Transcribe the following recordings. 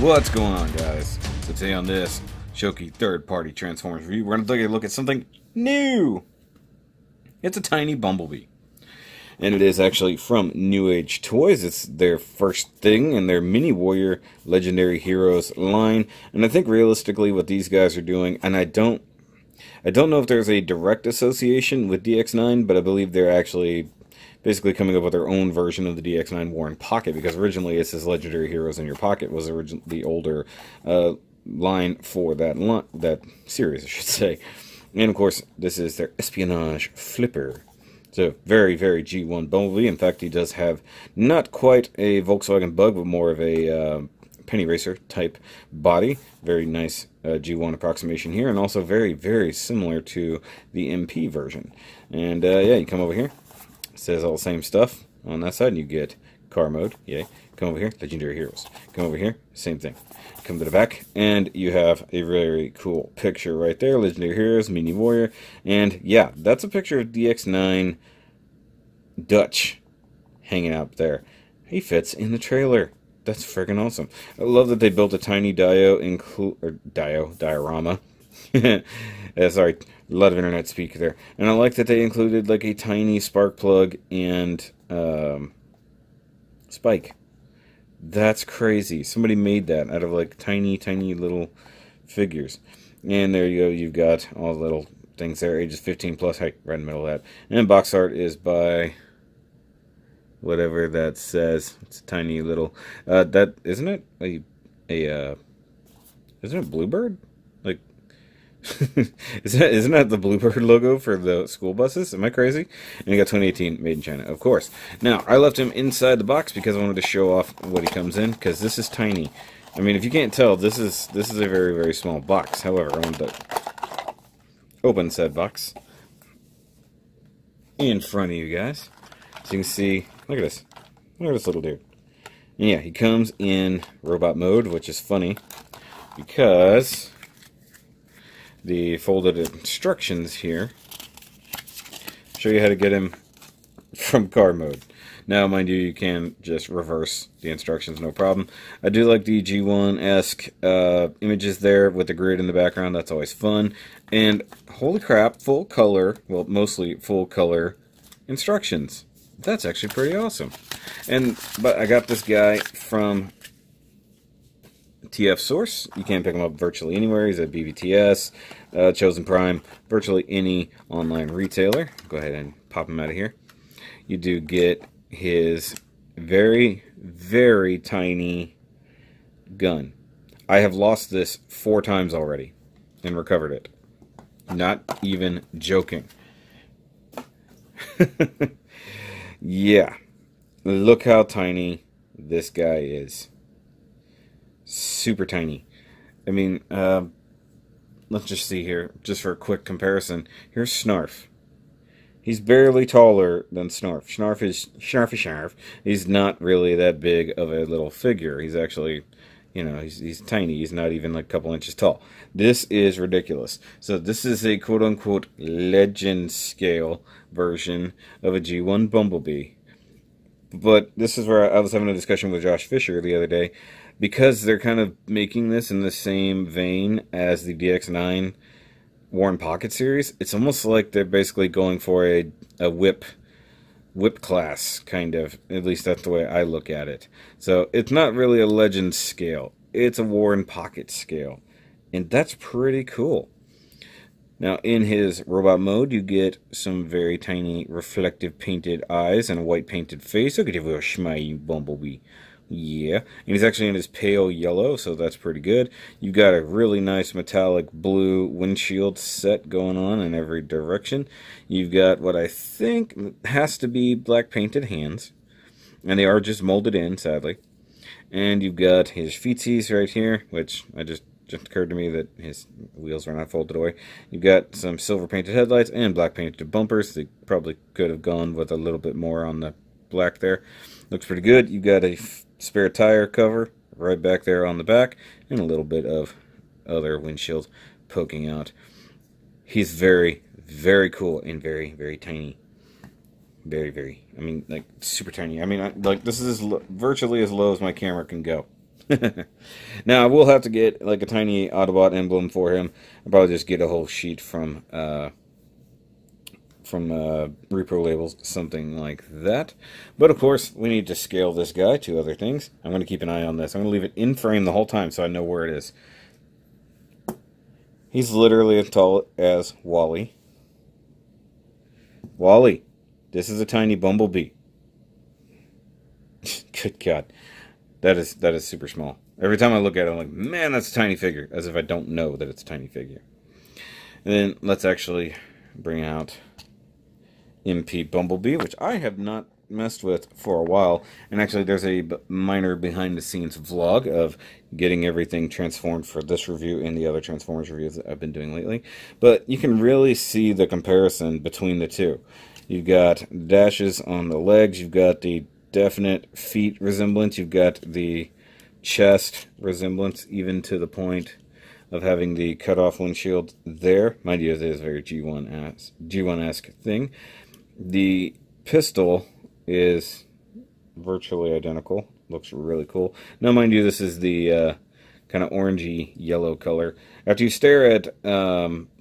What's going on, guys? So today on this Shoki third-party Transformers review, we're going to take a look at something new. It's a tiny Bumblebee. And it is actually from New Age Toys. It's their first thing in their Mini Warrior Legendary Heroes line. And I think realistically what these guys are doing, and I don't know if there's a direct association with DX9, but I believe they're actually basically coming up with their own version of the DX9 War in Pocket, because originally it's this Legendary Heroes in Your Pocket was originally the older line for that series, I should say. And of course, this is their Espionage Flipper. So, very, very G1 Bumblebee. In fact, he does have not quite a Volkswagen Bug, but more of a Penny Racer type body. Very nice G1 approximation here, and also very, very similar to the MP version. And, yeah, you come over here. It says all the same stuff on that side, and you get car mode. Yay. Come over here, Legendary Heroes. Come over here, same thing. Come to the back, and you have a really cool picture right there. Legendary Heroes, Mini Warrior, and yeah, that's a picture of DX9 Dutch hanging out there. He fits in the trailer. That's freaking awesome. I love that they built a tiny diorama. Sorry, a lot of internet speak there. And I like that they included like a tiny spark plug and Spike. That's crazy. Somebody made that out of like tiny little figures. And there you go. You've got all the little things there. Ages 15 plus. Hey, right in the middle of that. And box art is by whatever that says. It's a tiny little. That isn't it. Isn't it Bluebird? Like, isn't that the Bluebird logo for the school buses? Am I crazy? And he got 2018 made in China, of course. Now, I left him inside the box because I wanted to show off what he comes in, because this is tiny. I mean, if you can't tell, this is a very, very small box. However, I wanted to open said box in front of you guys. So you can see, look at this. Look at this little dude. And yeah, he comes in robot mode, which is funny because the folded instructions here show you how to get him from car mode. Now, mind you, you can just reverse the instructions, no problem. I do like the G1-esque images there with the grid in the background. That's always fun. And holy crap, full color, well, mostly full color instructions. That's actually pretty awesome. But I got this guy from TF Source. You can pick him up virtually anywhere. He's at BBTS, Chosen Prime, virtually any online retailer. Go ahead and pop him out of here. You do get his very, very tiny gun. I have lost this 4 times already and recovered it. Not even joking. Yeah. Look how tiny this guy is. Super tiny. I mean, let's just see here, just for a quick comparison. Here's Snarf. He's barely taller than Snarf. Snarf. He's not really that big of a little figure. He's actually, you know, he's tiny. He's not even like a couple inches tall. This is ridiculous. So this is a quote-unquote legend scale version of a G1 Bumblebee. But this is where I was having a discussion with Josh Fisher the other day, because they're kind of making this in the same vein as the DX9 War in Pocket series. It's almost like they're basically going for a whip class, kind of. At least that's the way I look at it. So it's not really a Legends scale. It's a War in Pocket scale. And that's pretty cool. Now, in his robot mode, you get some very tiny reflective painted eyes and a white painted face. Look at your little smiley Bumblebee. Yeah, and he's actually in his pale yellow, so that's pretty good. You've got a really nice metallic blue windshield set going on in every direction. You've got what I think has to be black painted hands, and they are just molded in, sadly. And you've got his feetsies right here, which I just occurred to me that his wheels were not folded away. You've got some silver painted headlights and black painted bumpers. They probably could have gone with a little bit more on the black there. Looks pretty good. You've got a spare tire cover right back there on the back, and a little bit of other windshield poking out. He's very, very cool and very, very tiny. Very, very, I mean, like, super tiny. I mean, like, this is virtually as low as my camera can go. Now, I will have to get, like, a tiny Autobot emblem for him. I'll probably just get a whole sheet from repro labels, something like that. But, of course, we need to scale this guy to other things. I'm going to keep an eye on this. I'm going to leave it in frame the whole time so I know where it is. He's literally as tall as Wall-E. Wall-E, this is a tiny Bumblebee. Good God. That is super small. Every time I look at it, I'm like, man, that's a tiny figure. As if I don't know that it's a tiny figure. And then let's actually bring out MP Bumblebee, which I have not messed with for a while. And actually, there's a minor behind-the-scenes vlog of getting everything transformed for this review and the other Transformers reviews that I've been doing lately. But you can really see the comparison between the two. You've got dashes on the legs. You've got the definite feet resemblance. You've got the chest resemblance, even to the point of having the cut-off windshield there. Mind you, it is a very G1-esque thing. The pistol is virtually identical. Looks really cool. Now, mind you, this is the kind of orangey yellow color. After you stare at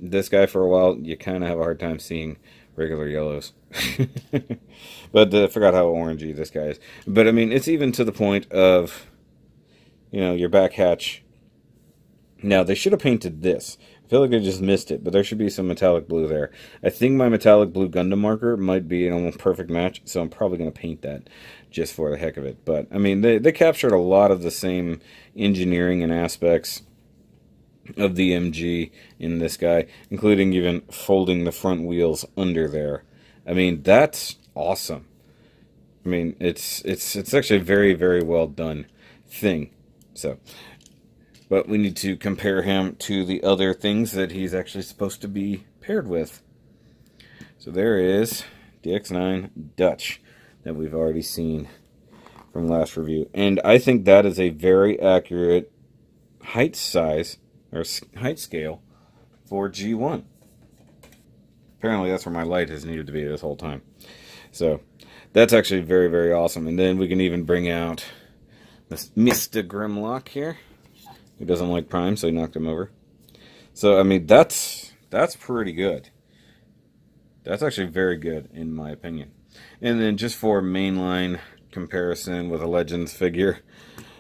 this guy for a while, you kind of have a hard time seeing regular yellows. But I forgot how orangey this guy is. But I mean, it's even to the point of, you know, your back hatch. Now, they should have painted this. I feel like I just missed it, but there should be some metallic blue there. I think my metallic blue Gundam marker might be an almost perfect match, so I'm probably going to paint that just for the heck of it. But I mean, they captured a lot of the same engineering and aspects of the MG in this guy, including even folding the front wheels under there. I mean, that's awesome. I mean, it's actually a very, very well done thing. So, but we need to compare him to the other things that he's actually supposed to be paired with. So there is DX9 Dutch that we've already seen from last review. And I think that is a very accurate height size or height scale for G1. Apparently that's where my light has needed to be this whole time. So that's actually very, very awesome. And then we can even bring out this Mr. Grimlock here. He doesn't like Prime, so he knocked him over. So I mean, that's pretty good. That's actually very good in my opinion. And then just for mainline comparison with a Legends figure,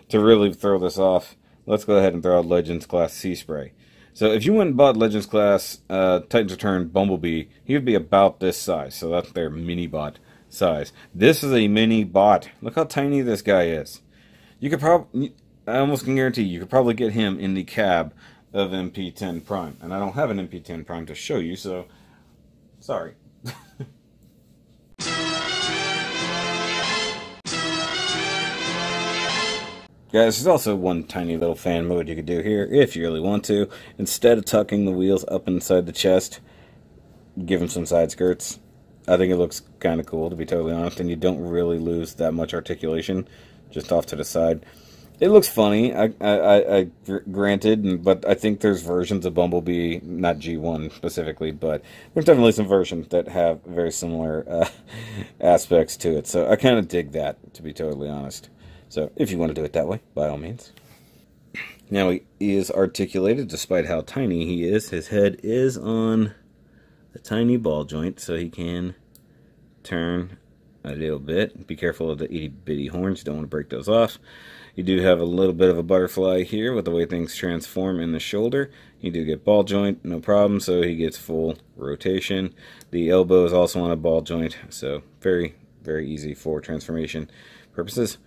to really throw this off, let's go ahead and throw out Legends Class Sea Spray. So if you went and bought Legends Class Titans Return Bumblebee, he would be about this size. So that's their mini-bot size. This is a mini-bot. Look how tiny this guy is. You could probably, I almost can guarantee you could probably get him in the cab of MP10 Prime. And I don't have an MP10 Prime to show you, so sorry. Guys, there's also one tiny little fan mode you could do here, if you really want to. Instead of tucking the wheels up inside the chest, give them some side skirts. I think it looks kind of cool, to be totally honest, and you don't really lose that much articulation, just off to the side. It looks funny, granted, but I think there's versions of Bumblebee, not G1 specifically, but there's definitely some versions that have very similar aspects to it. So I kind of dig that, to be totally honest. So, if you want to do it that way, by all means. Now, he is articulated, despite how tiny he is. His head is on a tiny ball joint, so he can turn a little bit. Be careful of the itty-bitty horns. You don't want to break those off. You do have a little bit of a butterfly here with the way things transform in the shoulder. You do get ball joint, no problem, so he gets full rotation. The elbow is also on a ball joint, so very, very easy for transformation purposes.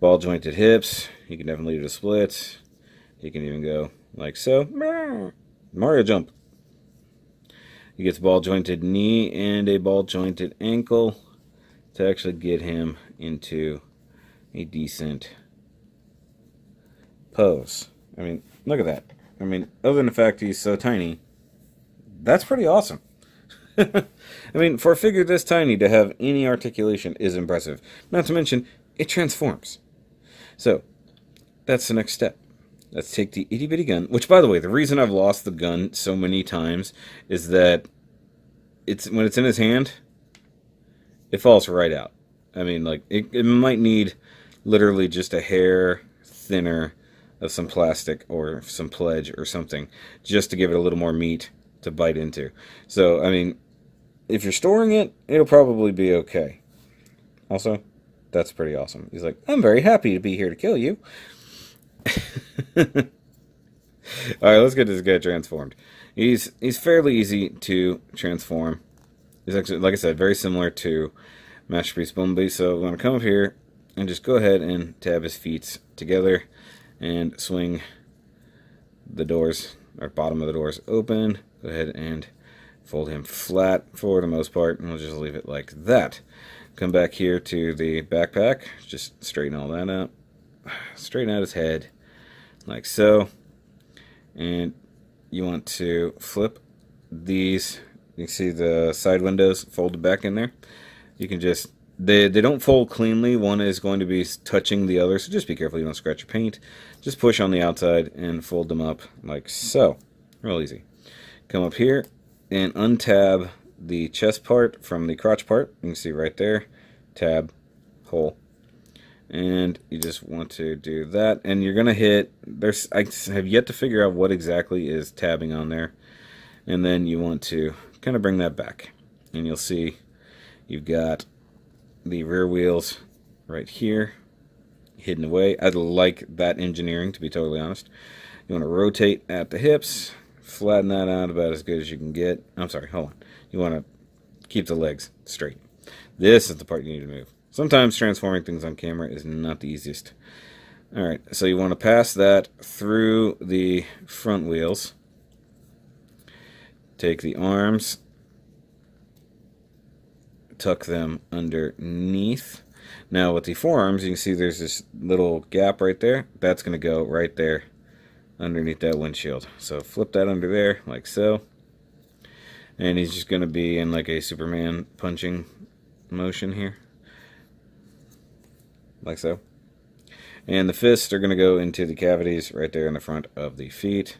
Ball jointed hips, you can definitely do the splits. You can even go like so. Mario jump. He gets ball jointed knee and a ball jointed ankle to actually get him into a decent pose. I mean, look at that. I mean, other than the fact he's so tiny, that's pretty awesome. I mean, for a figure this tiny to have any articulation is impressive. Not to mention, it transforms. So, that's the next step. Let's take the itty bitty gun, which, by the way, the reason I've lost the gun so many times is that it's when it's in his hand, it falls right out. I mean, like, it might need literally just a hair thinner of some plastic or some pledge or something, just to give it a little more meat to bite into. So, I mean, if you're storing it, it'll probably be okay. Also, that's pretty awesome. He's like, I'm very happy to be here to kill you. Alright, let's get this guy transformed. He's fairly easy to transform. He's actually, like I said, very similar to Masterpiece Bumblebee. So I'm going to come up here and just go ahead and tab his feet together and swing the doors, or bottom of the doors, open. Go ahead and fold him flat for the most part, and we'll just leave it like that. Come back here to the backpack, just straighten all that out. Straighten out his head, like so. And you want to flip these. You can see the side windows folded back in there. You can just, they don't fold cleanly. One is going to be touching the other, so just be careful you don't scratch your paint. Just push on the outside and fold them up like so. Real easy. Come up here and untab the chest part from the crotch part. You can see right there, tab, hole. And you just want to do that. And you're going to hit, there's, I have yet to figure out what exactly is tabbing on there. And then you want to kind of bring that back. And you'll see you've got the rear wheels right here, hidden away. I'd like that engineering, to be totally honest. You want to rotate at the hips, flatten that out about as good as you can get. I'm sorry, hold on. You want to keep the legs straight. This is the part you need to move. Sometimes transforming things on camera is not the easiest. Alright, so you want to pass that through the front wheels. Take the arms, tuck them underneath. Now with the forearms, you can see there's this little gap right there. That's going to go right there underneath that windshield. So flip that under there, like so. And he's just going to be in like a Superman punching motion here. Like so. And the fists are going to go into the cavities right there in the front of the feet.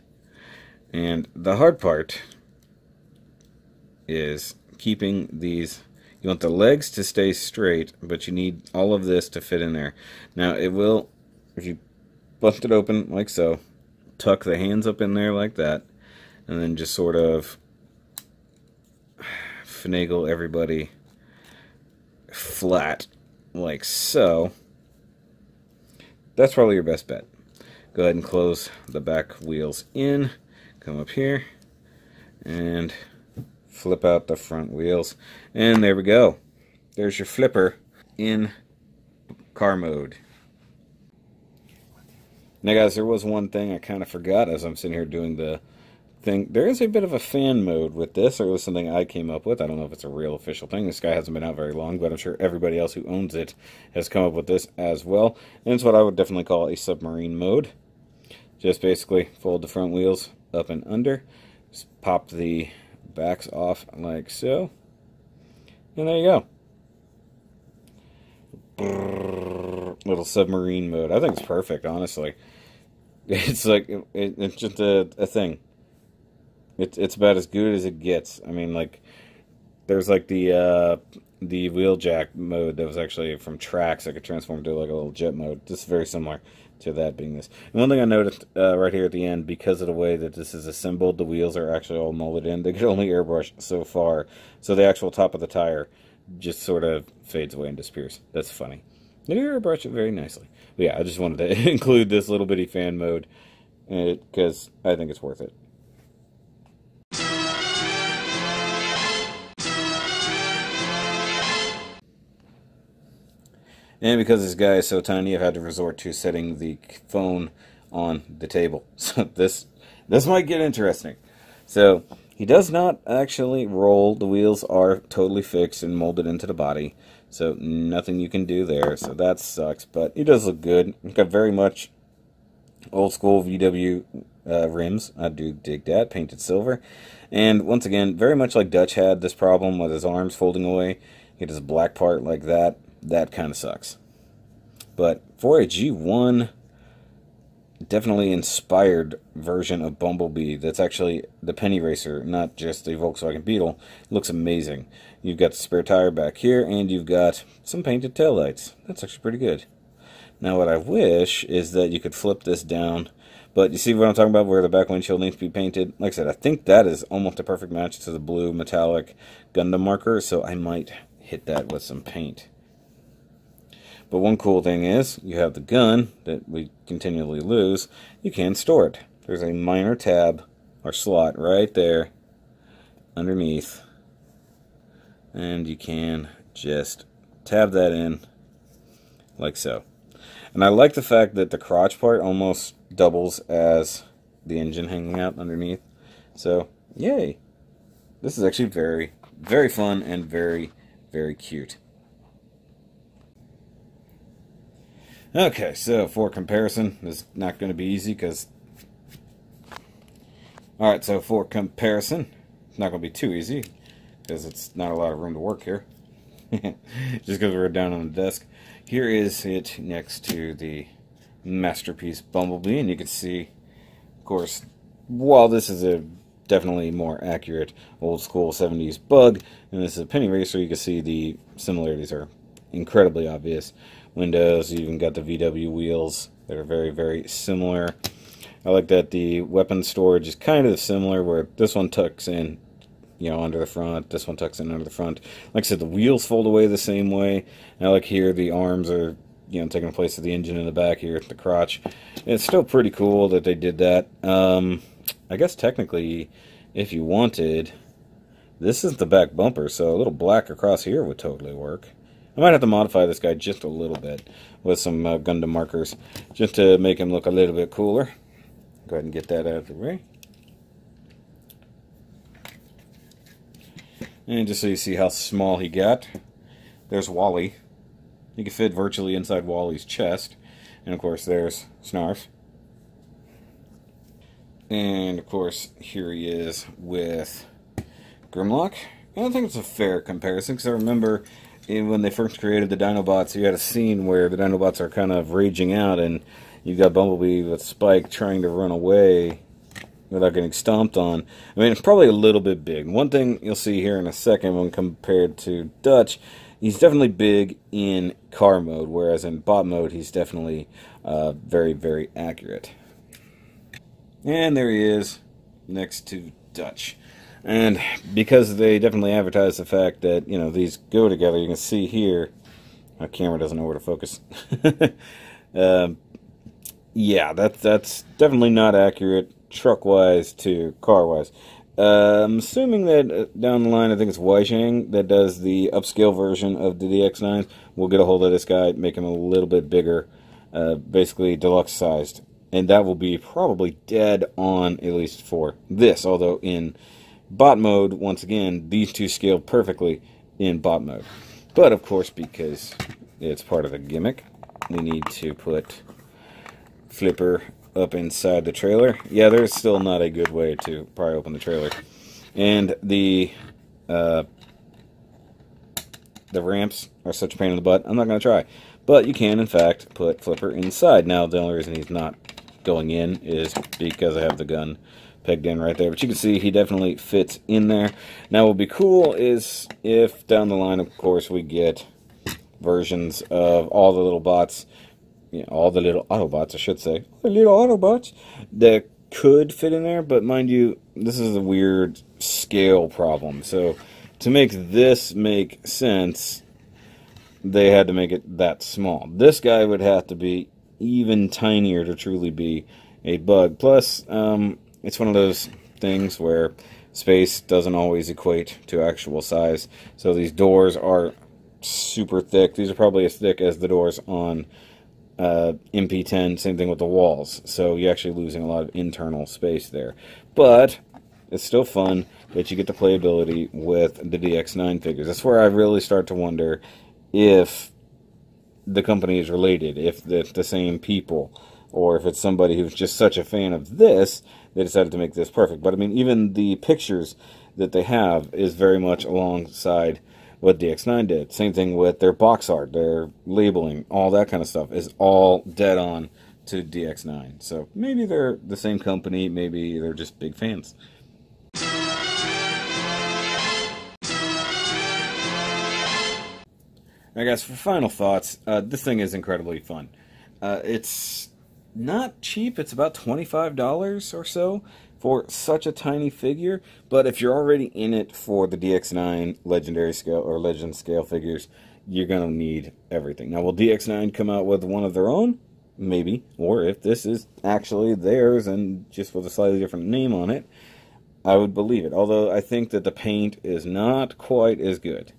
And the hard part is keeping these. You want the legs to stay straight, but you need all of this to fit in there. Now it will, if you bust it open like so, tuck the hands up in there like that, and then just sort of finagle everybody flat like so. That's probably your best bet. Go ahead and close the back wheels in. Come up here and flip out the front wheels. And there we go. There's your flipper in car mode. Now guys, there was one thing I kind of forgot as I'm sitting here doing the thing. There is a bit of a fan mode with this, or it was something I came up with. I don't know if it's a real official thing. This guy hasn't been out very long, but I'm sure everybody else who owns it has come up with this as well. And it's what I would definitely call a submarine mode. Just basically fold the front wheels up and under, just pop the backs off like so, and there you go. Brrr, little submarine mode. I think it's perfect, honestly. It's like, it's just a thing. It's about as good as it gets. I mean, like, there's like the wheeljack mode that was actually from tracks. I could transform to like a little jet mode. This is very similar to that being this. And one thing I noticed right here at the end, because of the way that this is assembled, the wheels are actually all molded in. They could only airbrush so far. So the actual top of the tire just sort of fades away and disappears. That's funny. They airbrush it very nicely. But yeah, I just wanted to include this little bitty fan mode because I think it's worth it. And because this guy is so tiny, I've had to resort to setting the phone on the table. So this might get interesting. So he does not actually roll. The wheels are totally fixed and molded into the body. So nothing you can do there. So that sucks. But he does look good. He's got very much old school VW rims. I do dig that. Painted silver. And once again, very much like Dutch had this problem with his arms folding away. He had his black part like that. That kind of sucks. But for a G1, definitely inspired version of Bumblebee, that's actually the Penny Racer, not just the Volkswagen Beetle, it looks amazing. You've got the spare tire back here, and you've got some painted taillights. That's actually pretty good. Now what I wish is that you could flip this down. But you see what I'm talking about, where the back windshield needs to be painted? Like I said, I think that is almost a perfect match to the blue metallic Gundam marker, so I might hit that with some paint. But one cool thing is, you have the gun that we continually lose, you can store it. There's a minor tab or slot right there underneath, and you can just tab that in like so. And I like the fact that the crotch part almost doubles as the engine hanging out underneath. So, yay. This is actually very, very fun and very, very cute. Okay, so for comparison, this is not going to be easy because... Alright, so for comparison, it's not going to be too easy because it's not a lot of room to work here. Just because we're down on the desk. Here is it next to the masterpiece Bumblebee, and you can see, of course, while this is a definitely more accurate old school 70s Bug, and this is a Penny Racer, you can see the similarities are incredibly obvious. Windows, you even got the VW wheels that are very, very similar. I like that the weapon storage is kind of similar, where this one tucks in, you know, under the front. This one tucks in under the front. Like I said, the wheels fold away the same way. And I like here the arms are, you know, taking place of the engine in the back here at the crotch. And it's still pretty cool that they did that. I guess technically, if you wanted, this is the back bumper, so a little black across here would totally work. I might have to modify this guy just a little bit with some Gundam markers just to make him look a little bit cooler. Go ahead and get that out of the way. And just so you see how small he got, there's Wall-E. You can fit virtually inside Wall-E's chest. And of course, there's Snarf. And of course, here he is with GRIMLOCK. And I think it's a fair comparison, because I remember when they first created the Dinobots, you had a scene where the Dinobots are kind of raging out, and you've got Bumblebee with Spike trying to run away without getting stomped on. I mean, it's probably a little bit big. One thing you'll see here in a second when compared to Dutch, he's definitely big in car mode, whereas in bot mode, he's definitely very, very accurate. And there he is next to Dutch. And because they definitely advertise the fact that, you know, these go together, you can see here, my camera doesn't know where to focus. Yeah, that's definitely not accurate. Truck-wise to car-wise. I'm assuming that down the line, I think it's Weixing that does the upscale version of the DX9. We'll get a hold of this guy, make him a little bit bigger, basically deluxe-sized. And that will be probably dead on, at least for this, although in bot mode, once again, these two scale perfectly in bot mode. But, of course, because it's part of the gimmick, we need to put Flipper up inside the trailer. Yeah, there's still not a good way to pry open the trailer. And the ramps are such a pain in the butt, I'm not going to try. But you can, in fact, put Flipper inside. Now, the only reason he's not going in is because I have the gun pegged in right there. But you can see he definitely fits in there. Now, what would be cool is if down the line, of course, we get versions of all the little bots. You know, all the little Autobots, I should say. The little Autobots that could fit in there, but mind you, this is a weird scale problem. So, to make this make sense, they had to make it that small. This guy would have to be even tinier to truly be a Bug. Plus, it's one of those things where space doesn't always equate to actual size. So, these doors are super thick. These are probably as thick as the doors on MP10, same thing with the walls, so you're actually losing a lot of internal space there. But it's still fun that you get the playability with the DX9 figures. That's where I really start to wonder if the company is related, if it's the same people, or if it's somebody who's just such a fan of this, they decided to make this perfect. But I mean, even the pictures that they have is very much alongside what DX9 did. Same thing with their box art, their labeling, all that kind of stuff is all dead on to DX9. So maybe they're the same company, maybe they're just big fans. Alright guys, for final thoughts, this thing is incredibly fun. It's not cheap. It's about $25 or so for such a tiny figure, but if you're already in it for the DX9 legendary scale or legend scale figures, you're going to need everything. Now, will DX9 come out with one of their own? Maybe. Or if this is actually theirs and just with a slightly different name on it, I would believe it. Although I think that the paint is not quite as good.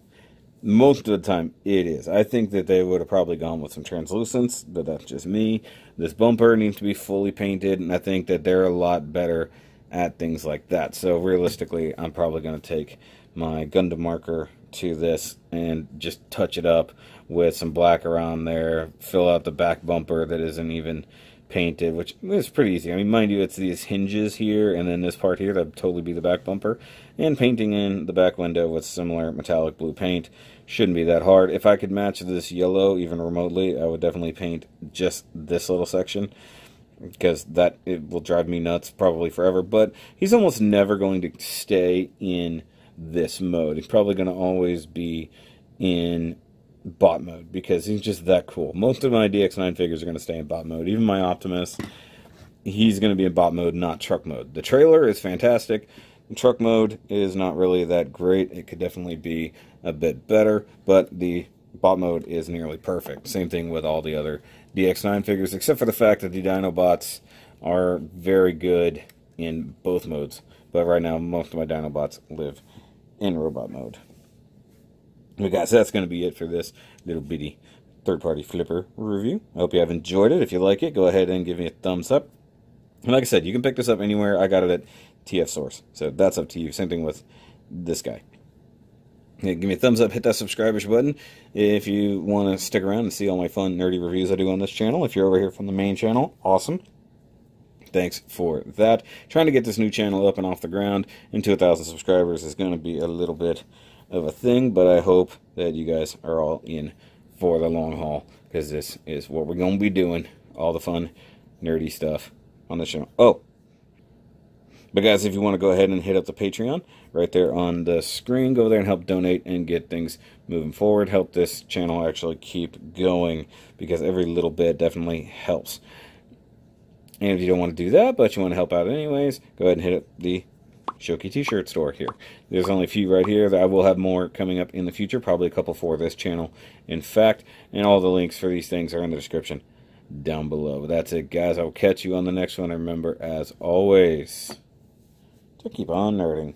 Most of the time, it is. I think that they would have probably gone with some translucence, but that's just me. This bumper needs to be fully painted, and I think that they're a lot better at things like that. So realistically, I'm probably going to take my Gundam marker to this and just touch it up with some black around there, fill out the back bumper that isn't even painted, which is pretty easy. I mean, mind you, it's these hinges here and then this part here that would totally be the back bumper, and painting in the back window with similar metallic blue paint shouldn't be that hard. If I could match this yellow even remotely, I would definitely paint just this little section, because that, it will drive me nuts probably forever. But he's almost never going to stay in this mode. He's probably going to always be in bot mode because he's just that cool. Most of my DX9 figures are going to stay in bot mode. Even my Optimus, he's going to be in bot mode, not truck mode. The trailer is fantastic. Truck mode is not really that great. It could definitely be a bit better, but the bot mode is nearly perfect. Same thing with all the other DX9 figures, except for the fact that the Dinobots are very good in both modes. But right now, most of my Dinobots live in robot mode. But guys, that's going to be it for this little bitty third-party flipper review. I hope you have enjoyed it. If you like it, go ahead and give me a thumbs up. And like I said, you can pick this up anywhere. I got it at TF Source, so that's up to you. Same thing with this guy. Yeah, give me a thumbs up, hit that subscribe-ish button if you want to stick around and see all my fun, nerdy reviews I do on this channel. If you're over here from the main channel, awesome. Thanks for that. Trying to get this new channel up and off the ground, and 2,000 subscribers is going to be a little bit of a thing, but I hope that you guys are all in for the long haul, because this is what we're going to be doing, all the fun, nerdy stuff on the channel. Oh! But guys, if you want to go ahead and hit up the Patreon, right there on the screen, go there and help donate and get things moving forward. Help this channel actually keep going, because every little bit definitely helps. And if you don't want to do that, but you want to help out anyways, go ahead and hit up the Shoki t-shirt store here. There's only a few right here. That I will have more coming up in the future, probably a couple for this channel, in fact. And all the links for these things are in the description down below. But that's it, guys. I will catch you on the next one. And remember, as always, to keep on nerding.